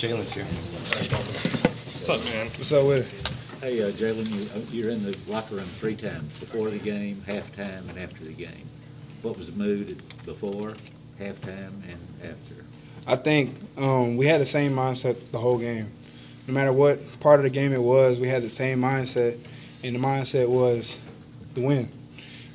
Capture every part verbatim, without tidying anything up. Jalen's here. What's up, man? What's up with it? Hey, uh, Jalen, you, you're in the locker room three times, before the game, halftime, and after the game. What was the mood before, halftime, and after? I think um, we had the same mindset the whole game. No matter what part of the game it was, we had the same mindset, and the mindset was the win,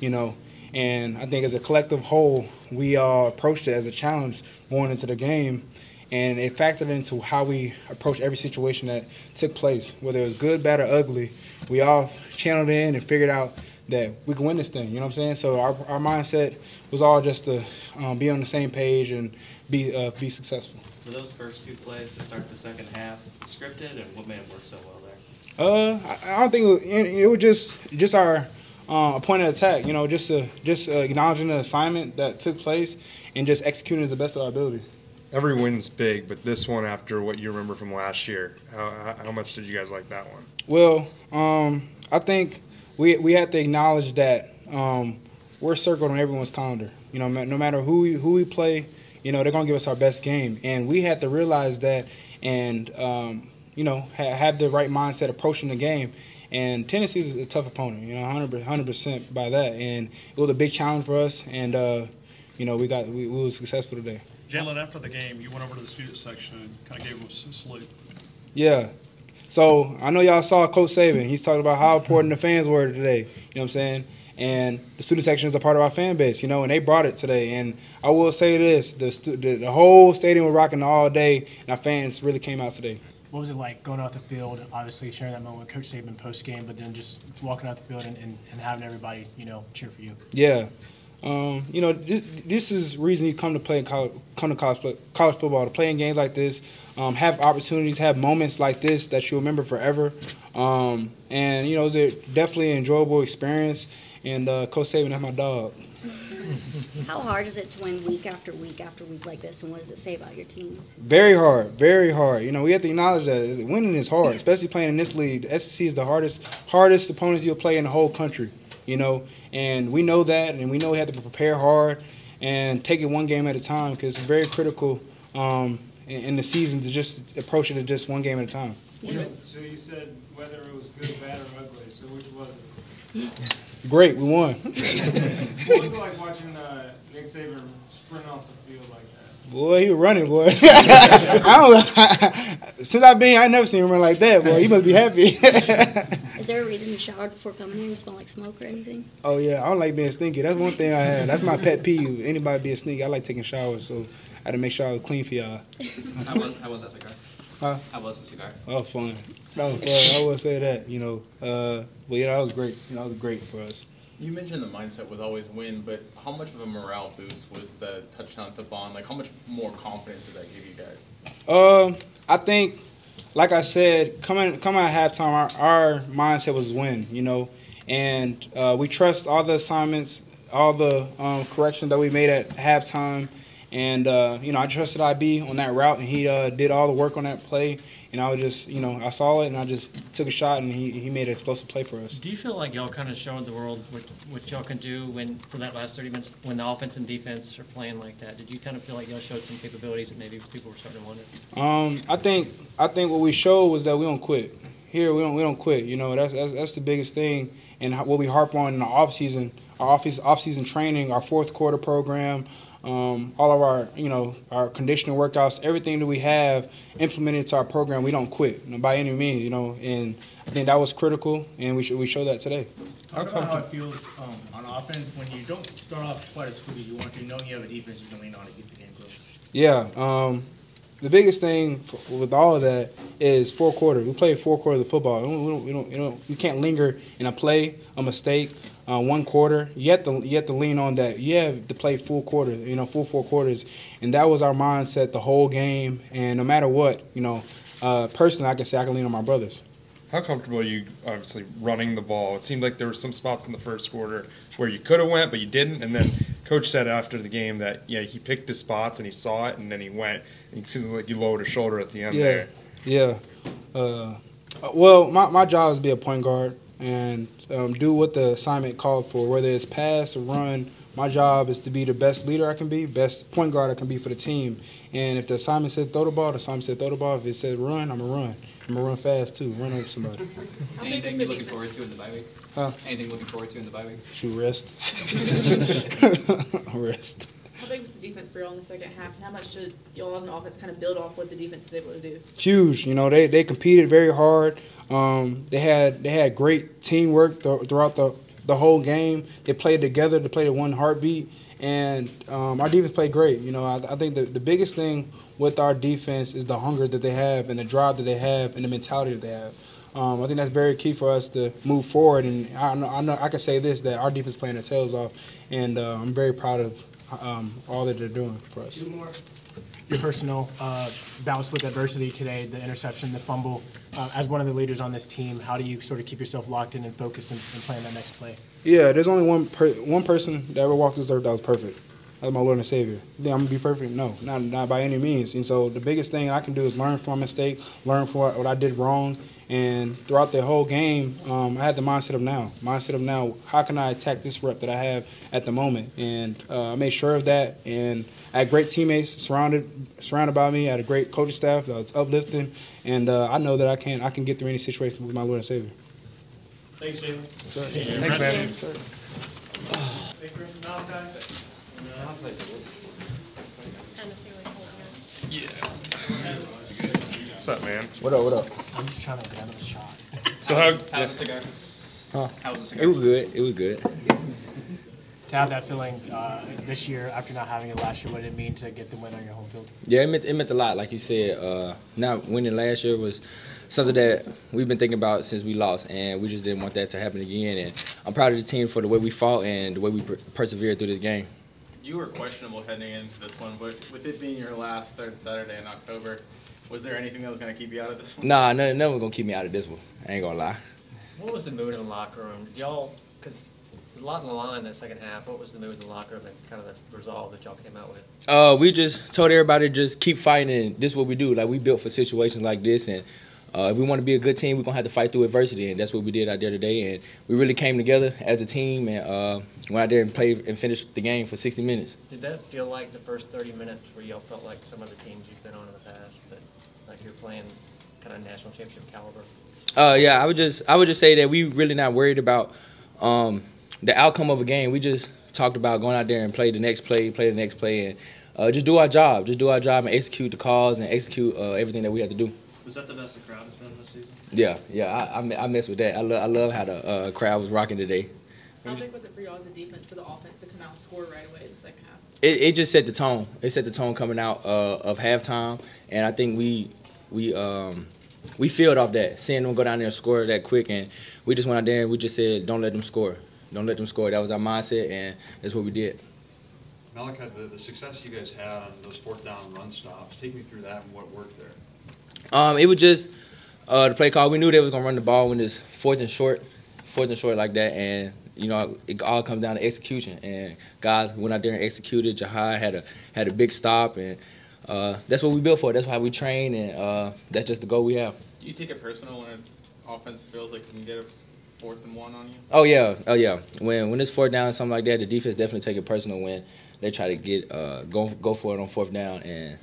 you know. And I think as a collective whole, we uh, approached it as a challenge going into the game, and it factored into how we approached every situation that took place, whether it was good, bad, or ugly. We all channeled in and figured out that we can win this thing, you know what I'm saying? So our, our mindset was all just to um, be on the same page and be uh, be successful. Were those first two plays to start the second half scripted, and what made it work so well there? Uh, I, I don't think it was, it was just just our uh, point of attack, you know, just uh, just uh, acknowledging the assignment that took place and just executing to the best of our ability. Every win's big, but this one, after what you remember from last year, how, how much did you guys like that one? Well, um, I think we we have to acknowledge that um, we're circled on everyone's calendar. You know, no matter who we, who we play, you know, they're going to give us our best game. And we had to realize that and, um, you know, ha have the right mindset approaching the game. And Tennessee is a tough opponent, you know, one hundred percent by that. And it was a big challenge for us, and, uh, you know, we got we, we were successful today. Jalen, after the game, you went over to the student section and kind of gave them a salute. Yeah. So I know y'all saw Coach Saban. He's talking about how important the fans were today. You know what I'm saying? And the student section is a part of our fan base, you know, and they brought it today. And I will say this, the, the, the whole stadium was rocking all day, and our fans really came out today. What was it like going off the field, obviously sharing that moment with Coach Saban post-game, but then just walking out the field and, and, and having everybody, you know, cheer for you? Yeah. Um, you know, this, this is the reason you come to play in college, come to college, college football, to play in games like this, um, have opportunities, have moments like this that you remember forever. Um, and, you know, it was a definitely an enjoyable experience. And uh, Coach Saban, that's my dog. How hard is it to win week after week after week like this, and what does it say about your team? Very hard, very hard. You know, we have to acknowledge that winning is hard, especially playing in this league. The S E C is the hardest, hardest opponents you'll play in the whole country. You know, and we know that, and we know we have to prepare hard and take it one game at a time, because it's very critical um, in, in the season to just approach it at just one game at a time. So, so you said whether it was good, bad, or ugly. So which was it? Great, we won. What was it like watching uh, Nick Saban sprint off the field like that? Boy, he was running, boy. I don't, since I've been here, I never seen him run like that, boy. He must be happy. Is there a reason you showered before coming here? You smell like smoke or anything? Oh, yeah. I don't like being stinky. That's one thing I had. That's my pet peeve. Anybody being stinky, I like taking showers, so I had to make sure I was clean for y'all. How was, how was that cigar? Huh? How was the cigar? Oh, fun. That was fun. I will say that, you know. Uh, but, yeah, that was great. You know, that was great for us. You mentioned the mindset was always win, but how much of a morale boost was the touchdown to Bond? Like, how much more confidence did that give you guys? Um, I think... Like I said, coming coming at halftime, our, our mindset was win, you know, and uh, we trust all the assignments, all the um, corrections that we made at halftime, and uh, you know, I trusted I B on that route, and he uh, did all the work on that play, and I was just, you know, I saw it, and I just took a shot, and he he made an explosive play for us. Do you feel like y'all kind of showed the world what what y'all can do when for that last thirty minutes when the offense and defense are playing like that? Did you kind of feel like y'all showed some capabilities that maybe people were starting to wonder? Um, I think. I think what we showed was that we don't quit. Here, we don't we don't quit. You know, that's that's, that's the biggest thing, and what we harp on in the off season, our office off season training, our fourth quarter program, um, all of our you know our conditioning workouts, everything that we have implemented into our program. We don't quit, you know, by any means. You know, and I think that was critical, and we should we show that today. Talk about how it feels um, on offense when you don't start off quite as quick as you want to, knowing you have a defense you can lean on to keep the game close. Yeah. Um, The biggest thing with all of that is four quarters. We play four quarters of football. We don't, we don't, we don't, we can't linger in a play, a mistake, uh, one quarter. You have to, you have to lean on that. You have to play full quarter, you know, full four quarters. And that was our mindset the whole game. And no matter what, you know, uh, personally, I can say I can lean on my brothers. How comfortable are you, obviously, running the ball? It seemed like there were some spots in the first quarter where you could have went, but you didn't, and then Coach said after the game that, yeah, he picked his spots and he saw it, and then he went. Because like you lowered a shoulder at the end yeah. there. Yeah. Uh, well, my, my job is to be a point guard and um, do what the assignment called for, whether it's pass or run, My job is to be the best leader I can be, best point guard I can be for the team. And if the assignment said throw the ball, the assignment said throw the ball. If it said run, I'm going to run. I'm going to run fast, too. Run over somebody. Anything you're looking forward to in the bye week? Huh? Anything looking forward to in the bye week? Shoot, rest. Rest. How big was the defense for y'all in the second half, and how much did y'all as an offense kind of build off what the defense is able to do? Huge. You know, they, they competed very hard. Um, they had they had great teamwork th throughout the, the whole game. They played together. They played at one heartbeat. And um, our defense played great. You know, I, I think the, the biggest thing with our defense is the hunger that they have and the drive that they have and the mentality that they have. Um, I think that's very key for us to move forward. And I know I, know, I can say this, that our defense is playing their tails off, and uh, I'm very proud of Um, all that they're doing for us. Two more. Your personal uh, bounce with adversity today, the interception, the fumble. Uh, as one of the leaders on this team, how do you sort of keep yourself locked in and focused and, and playing that next play? Yeah, there's only one per one person that ever walked this earth that was perfect. That's my Lord and Savior. You think I'm going to be perfect? No, not, not by any means. And so the biggest thing I can do is learn from a mistake, learn from what I did wrong. And throughout the whole game, um, I had the mindset of now. Mindset of now, how can I attack this rep that I have at the moment? And uh, I made sure of that. And I had great teammates surrounded surrounded by me. I had a great coaching staff that was uplifting. And uh, I know that I can I can get through any situation with my Lord and Savior. Thanks, Jalen. Thanks, man. Thanks, sir. Thanks for all time. Yeah. What's up, man? What up, what up? I'm just trying to grab a shot. So how was, how, how was the cigar? Huh? How was the cigar? It was good. It was good. To have that feeling uh, this year after not having it last year, what did it mean to get the win on your home field? Yeah, it meant, it meant a lot. Like you said, uh, not winning last year was something that we've been thinking about since we lost, and we just didn't want that to happen again. And I'm proud of the team for the way we fought and the way we per persevered through this game. You were questionable heading into this one, but with it being your last third Saturday in October, was there anything that was going to keep you out of this one? Nah, nothing was going to keep me out of this one. I ain't going to lie. What was the mood in the locker room? Y'all, because a lot in the line that second half, what was the mood in the locker room and kind of the resolve that y'all came out with? Uh, we just told everybody just keep fighting, and this is what we do. Like, we built for situations like this, and uh, if we want to be a good team, we're going to have to fight through adversity, and that's what we did out there today. And we really came together as a team, and uh, went out there and played and finished the game for sixty minutes. Did that feel like the first thirty minutes where y'all felt like some of the teams you've been on in the past, but like you're playing kind of national championship caliber? Uh, yeah, I would just I would just say that we really not worried about um, the outcome of a game. We just talked about going out there and play the next play, play the next play, and uh, just do our job. Just do our job and execute the calls and execute uh, everything that we have to do. Was that the best the crowd has been this season? Yeah, yeah, I, I, I mess with that. I, lo I love how the uh, crowd was rocking today. How big was it for y'all as a defense for the offense to come out and score right away in the second half? It, it just set the tone. It set the tone coming out uh, of halftime, and I think we we um, we filled off that, seeing them go down there and score that quick, and we just went out there and we just said, don't let them score. Don't let them score. That was our mindset, and that's what we did. Malachi, the, the success you guys had on those fourth down run stops, take me through that and what worked there. Um, it was just uh, the play call. We knew they was gonna run the ball when it's fourth and short, fourth and short like that, and you know it all comes down to execution. And guys went out there and executed. Jahaad had a had a big stop, and uh, that's what we built for. That's why we train, and uh, that's just the goal we have. Do you take it personal when an offense feels like you can get a fourth and one on you? Oh yeah, oh yeah. When when it's fourth down and something like that, the defense definitely take it personal when they try to get uh, go go for it on fourth down, and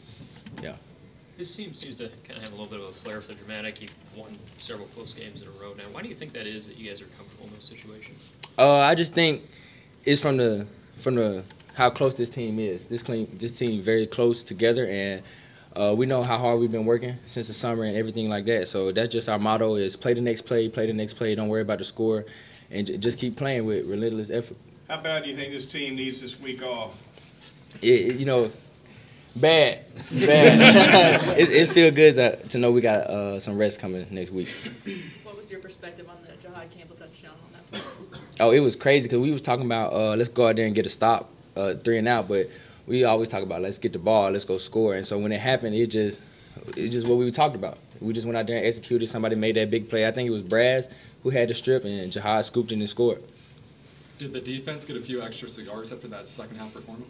yeah. This team seems to kind of have a little bit of a flair for the dramatic. You've won several close games in a row now. Why do you think that is, that you guys are comfortable in those situations? Uh, I just think it's from the from the how close this team is. This team, this team very close together, and uh, we know how hard we've been working since the summer and everything like that. So that's just our motto is play the next play, play the next play, don't worry about the score, and j just keep playing with relentless effort. How bad do you think this team needs this week off? It, you know, Bad, bad. it, it feels good to, to know we got uh, some rest coming next week. What was your perspective on the Jahaad Campbell touchdown on that play? Oh, it was crazy because we was talking about uh, let's go out there and get a stop, uh, three and out. But we always talk about let's get the ball, let's go score. And so when it happened, it just it just what we talked about. We just went out there and executed. Somebody made that big play. I think it was Braz who had the strip, and Jahaad scooped in and scored. Did the defense get a few extra cigars after that second half performance?